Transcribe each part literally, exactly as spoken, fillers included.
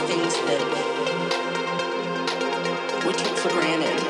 these things that we took for granted.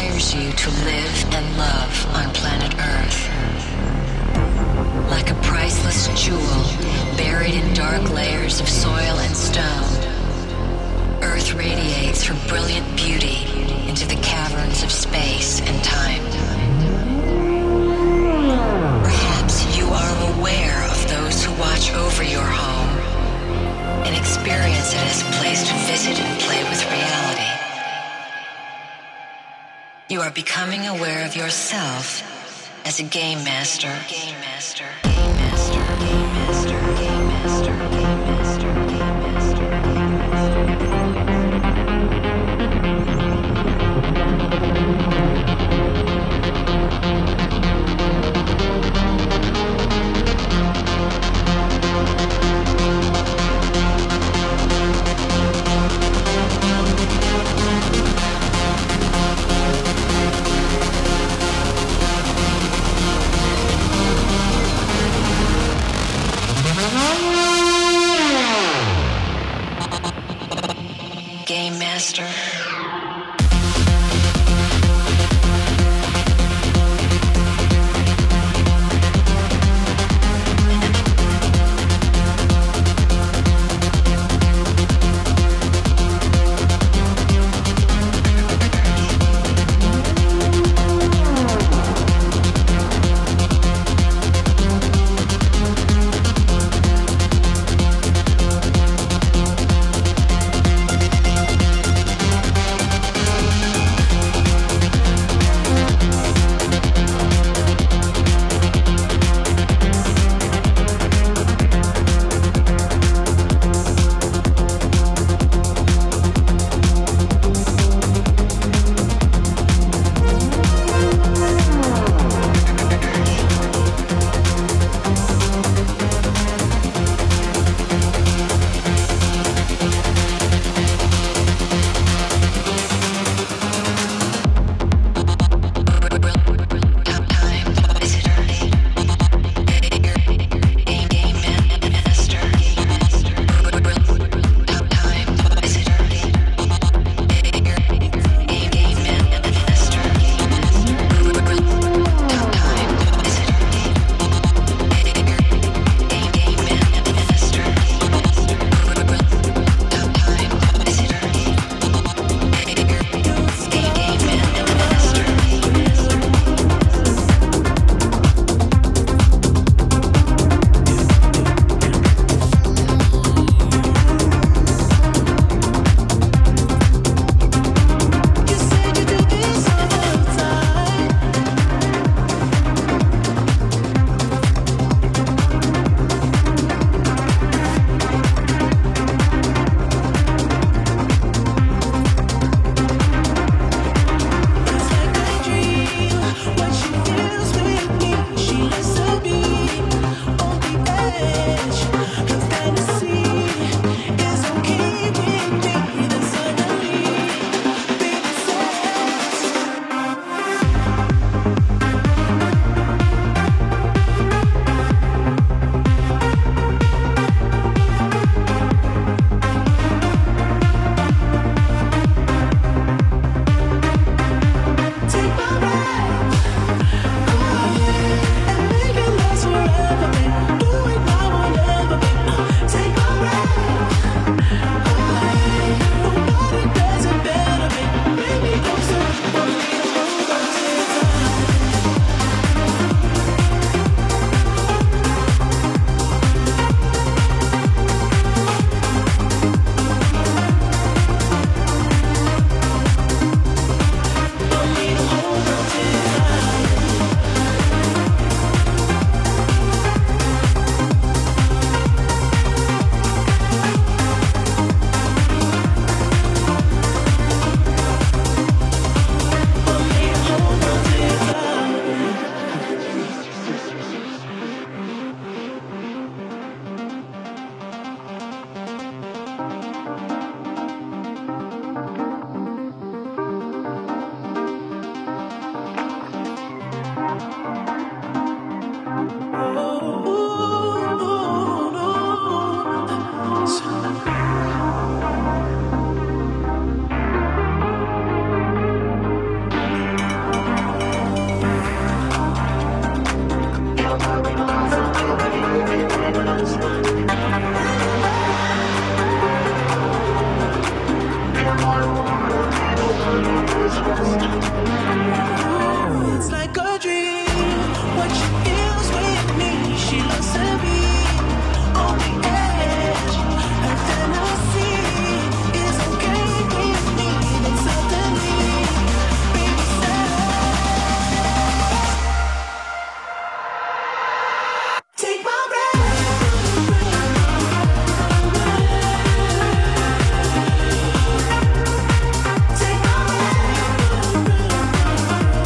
inspires you to live and love on planet Earth. Like a priceless jewel buried in dark layers of soil and stone, Earth radiates her brilliant beauty into the caverns of space and time. Perhaps you are aware of those who watch over your home and experience it as a place to visit and play with reality. You are becoming aware of yourself as a game master. Game master. Game master. Game master. Game master. Game master. Game master. Game Game Master. It's like a dream, what she feels with me. She loves to be on the edge. Her fantasy is okay with me. It's up to me, baby, say. Take my breath. We'll be right back.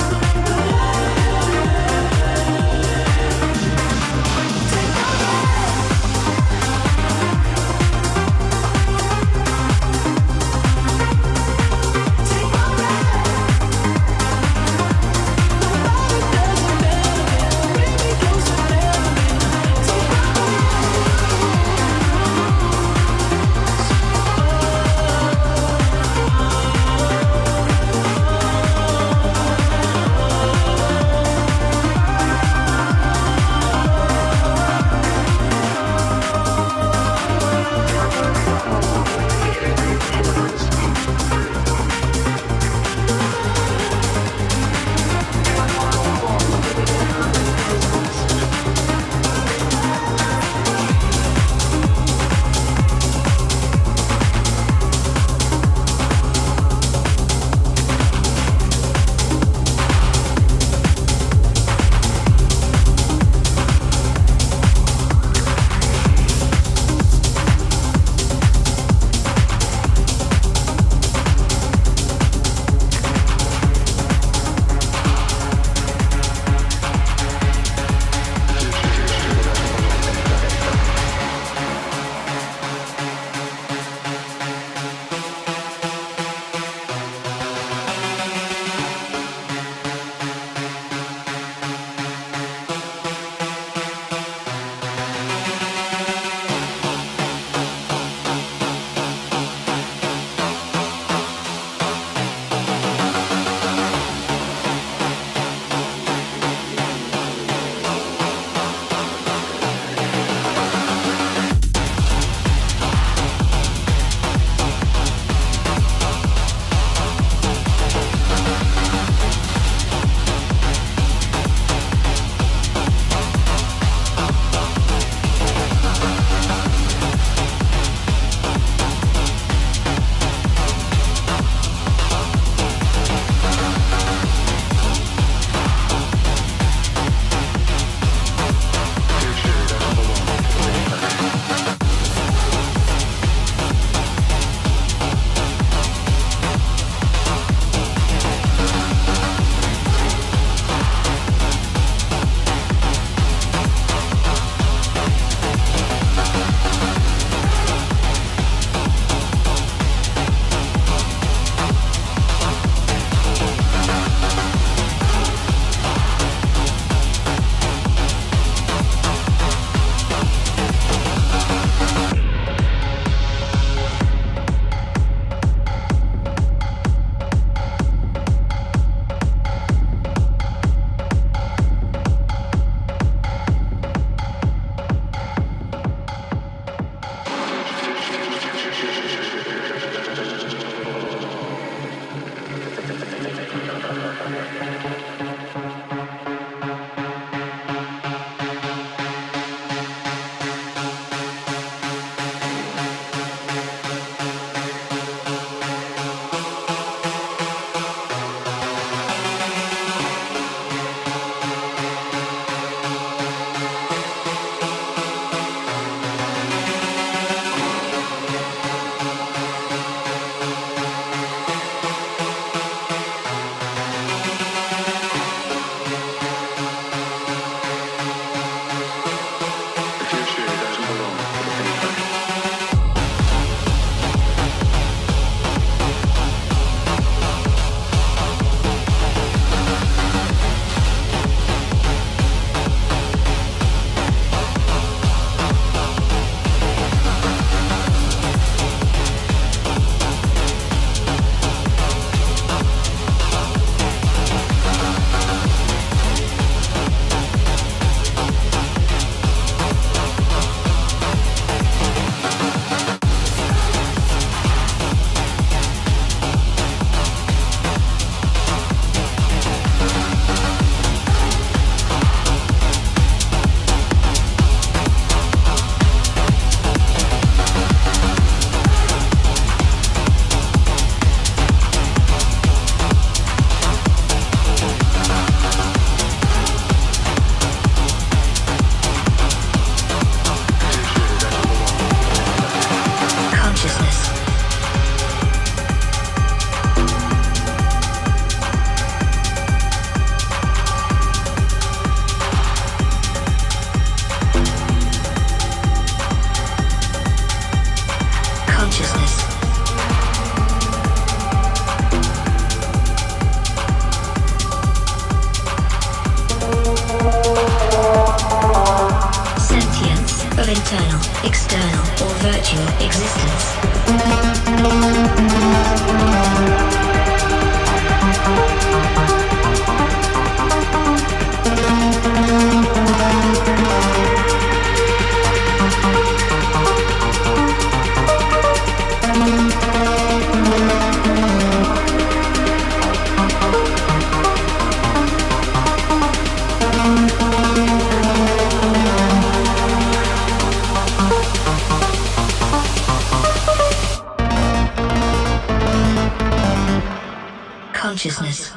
consciousness.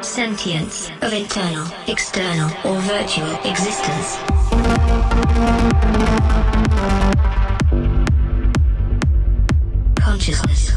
Sentience of internal, external, or virtual existence. Consciousness.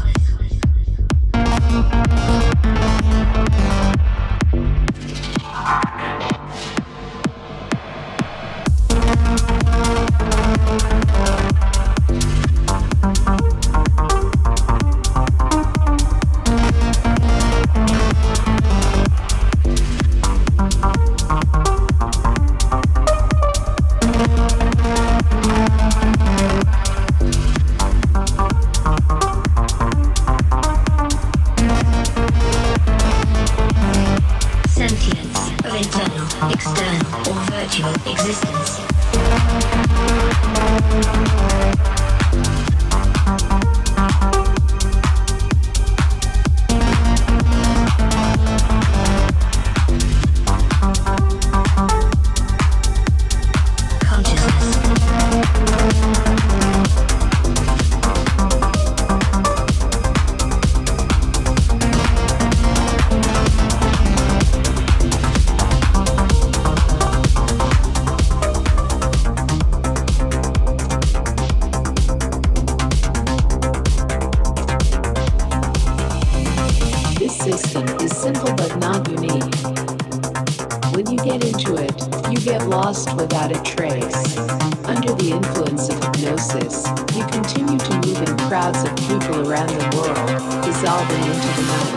Lost without a trace. Under the influence of hypnosis, you continue to move in crowds of people around the world, dissolving into the mass.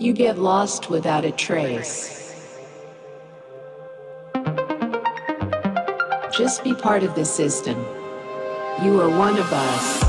You get lost without a trace. Just be part of the system. You are one of us.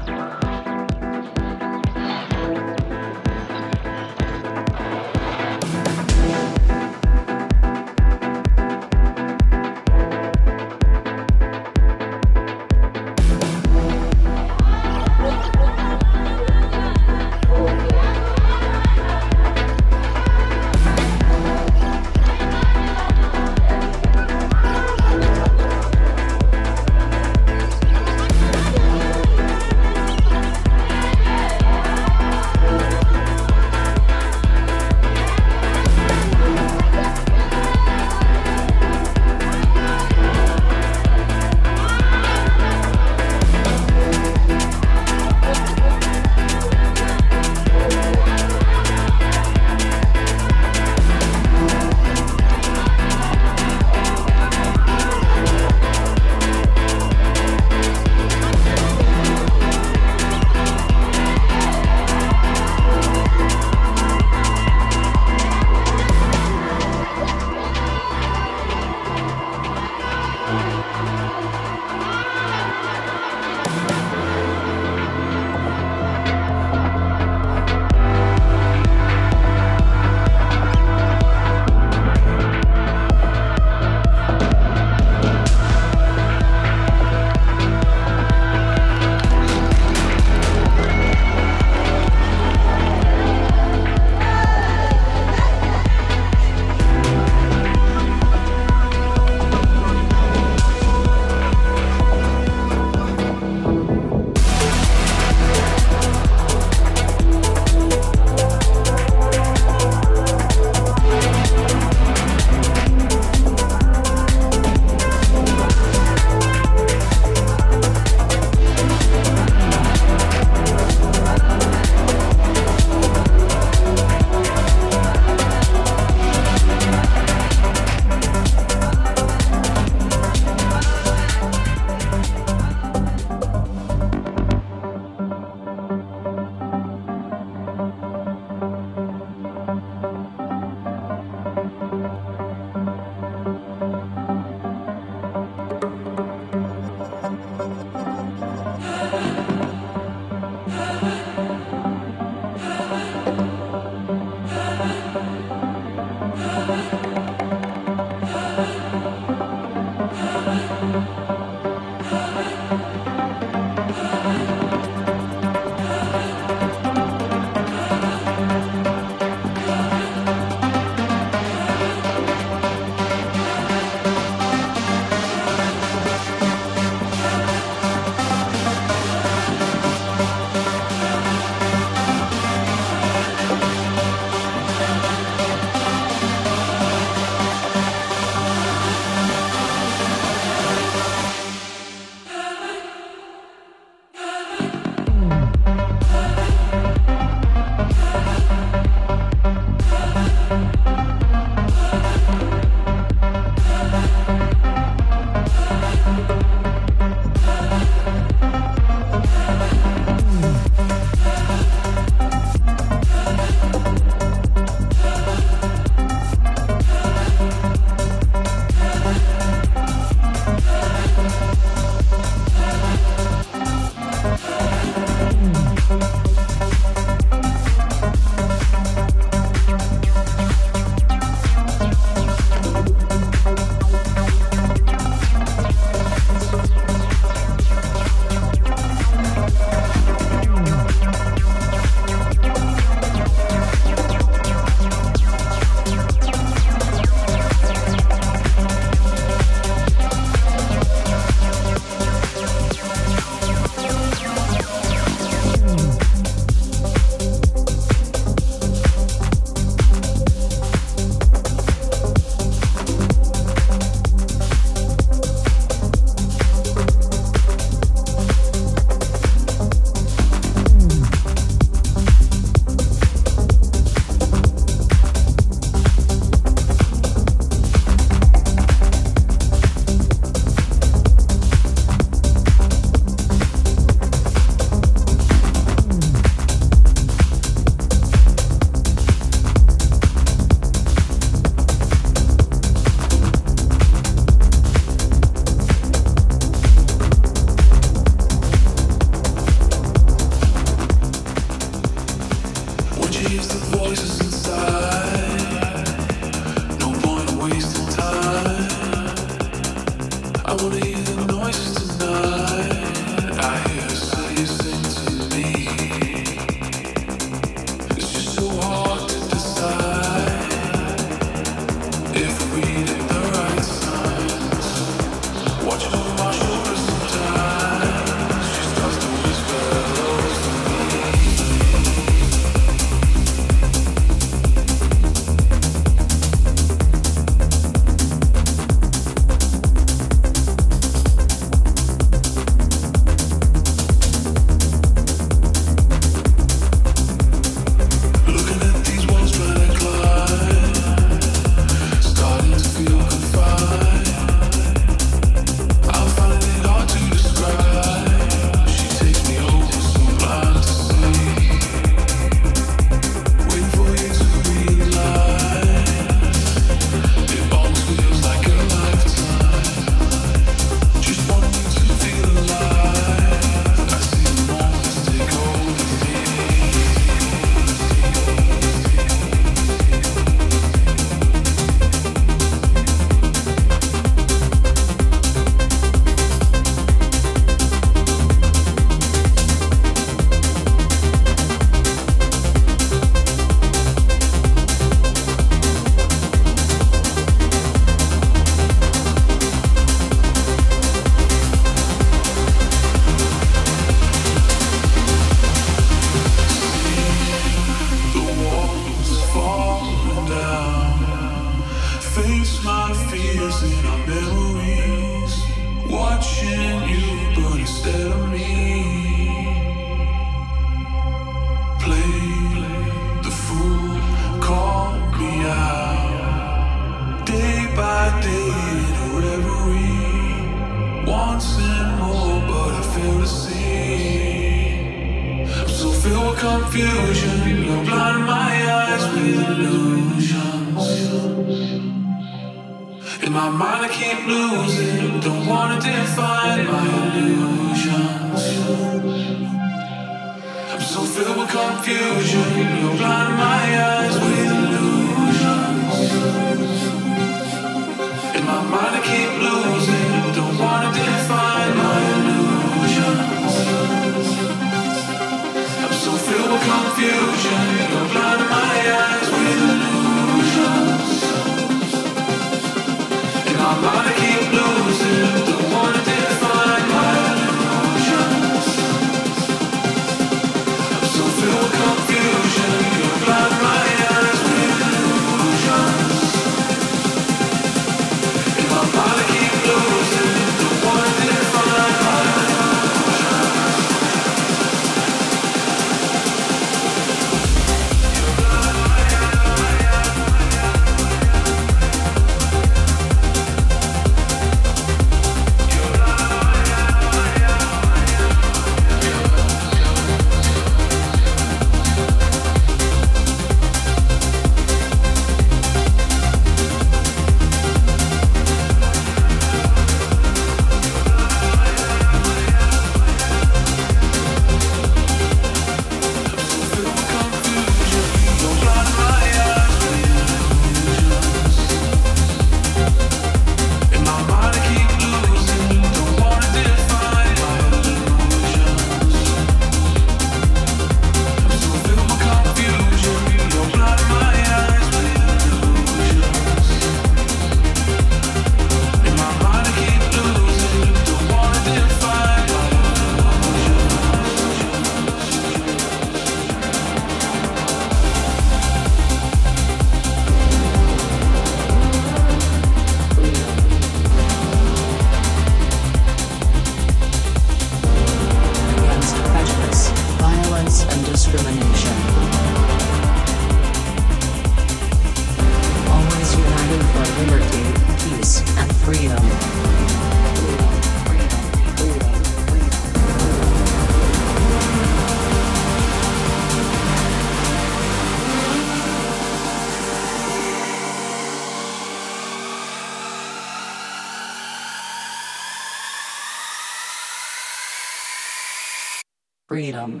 Freedom.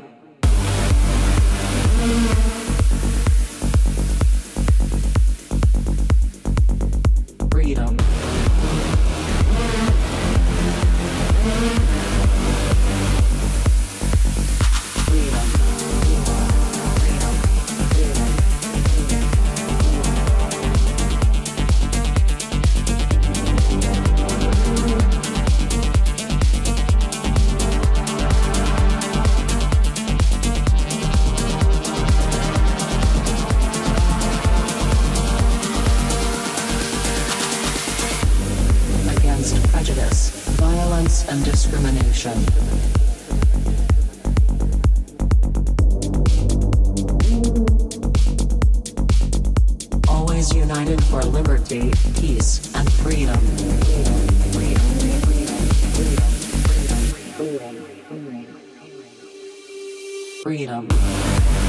direction. Always united for liberty, peace, and freedom. Freedom. Freedom. Freedom.